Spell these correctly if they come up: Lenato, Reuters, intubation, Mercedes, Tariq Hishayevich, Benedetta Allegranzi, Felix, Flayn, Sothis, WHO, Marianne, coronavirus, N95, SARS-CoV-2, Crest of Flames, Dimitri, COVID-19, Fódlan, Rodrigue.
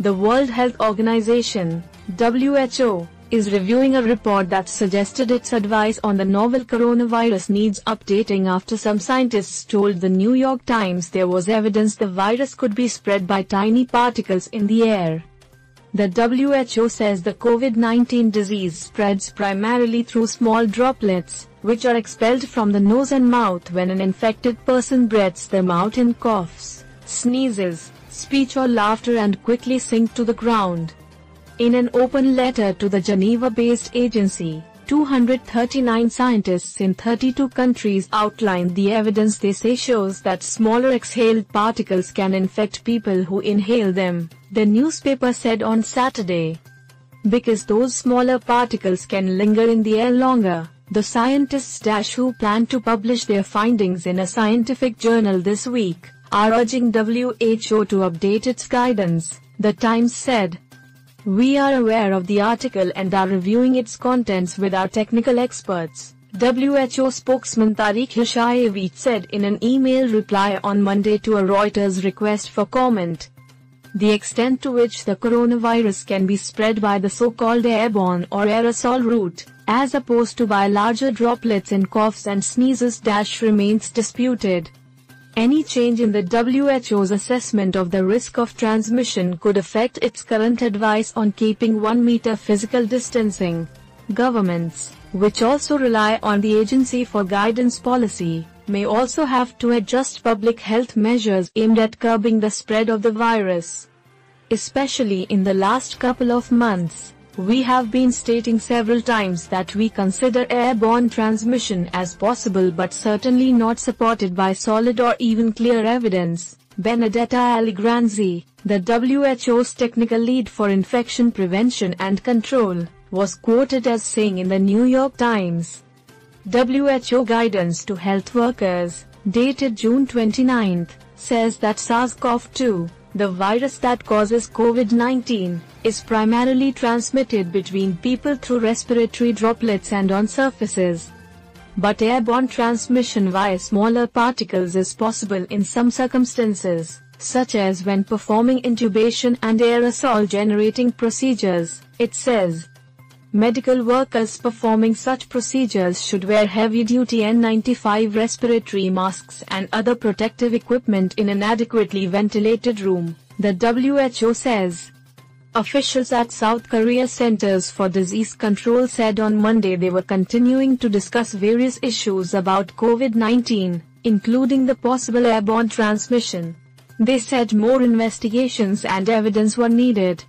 the World Health Organization (WHO) is reviewing a report that suggested its advice on the novel coronavirus needs updating after some scientists told the New York Times there was evidence the virus could be spread by tiny particles in the air. The WHO says the COVID-19 disease spreads primarily through small droplets, which are expelled from the nose and mouth when an infected person breathes them out and coughs, sneezes, speech or laughter, and quickly sink to the ground. In an open letter to the Geneva-based agency, 239 scientists in 32 countries outlined the evidence they say shows that smaller exhaled particles can infect people who inhale them, the newspaper said on Saturday. Because those smaller particles can linger in the air longer, the scientists who plan to publish their findings in a scientific journal this week are urging WHO to update its guidance, the Times said. We are aware of the article and are reviewing its contents with our technical experts, WHO spokesman Tariq Hishayevich said in an email reply on Monday to a Reuters request for comment. The extent to which the coronavirus can be spread by the so-called airborne or aerosol route, as opposed to by larger droplets in coughs and sneezes, remains disputed. Any change in the WHO's assessment of the risk of transmission could affect its current advice on keeping 1 meter physical distancing. Governments, which also rely on the agency for guidance policy, may also have to adjust public health measures aimed at curbing the spread of the virus. Especially in the last couple of months, we have been stating several times that we consider airborne transmission as possible but certainly not supported by solid or even clear evidence, Benedetta Allegranzi, the WHO's technical lead for infection prevention and control, was quoted as saying in the New York Times. WHO guidance to health workers, dated June 29, says that SARS-CoV-2, the virus that causes COVID-19, is primarily transmitted between people through respiratory droplets and on surfaces. But airborne transmission via smaller particles is possible in some circumstances, such as when performing intubation and aerosol-generating procedures, it says. Medical workers performing such procedures should wear heavy-duty N95 respiratory masks and other protective equipment in an adequately ventilated room, the WHO says. Officials at South Korea's Centers for Disease Control said on Monday they were continuing to discuss various issues about COVID-19, including the possible airborne transmission. They said more investigations and evidence were needed.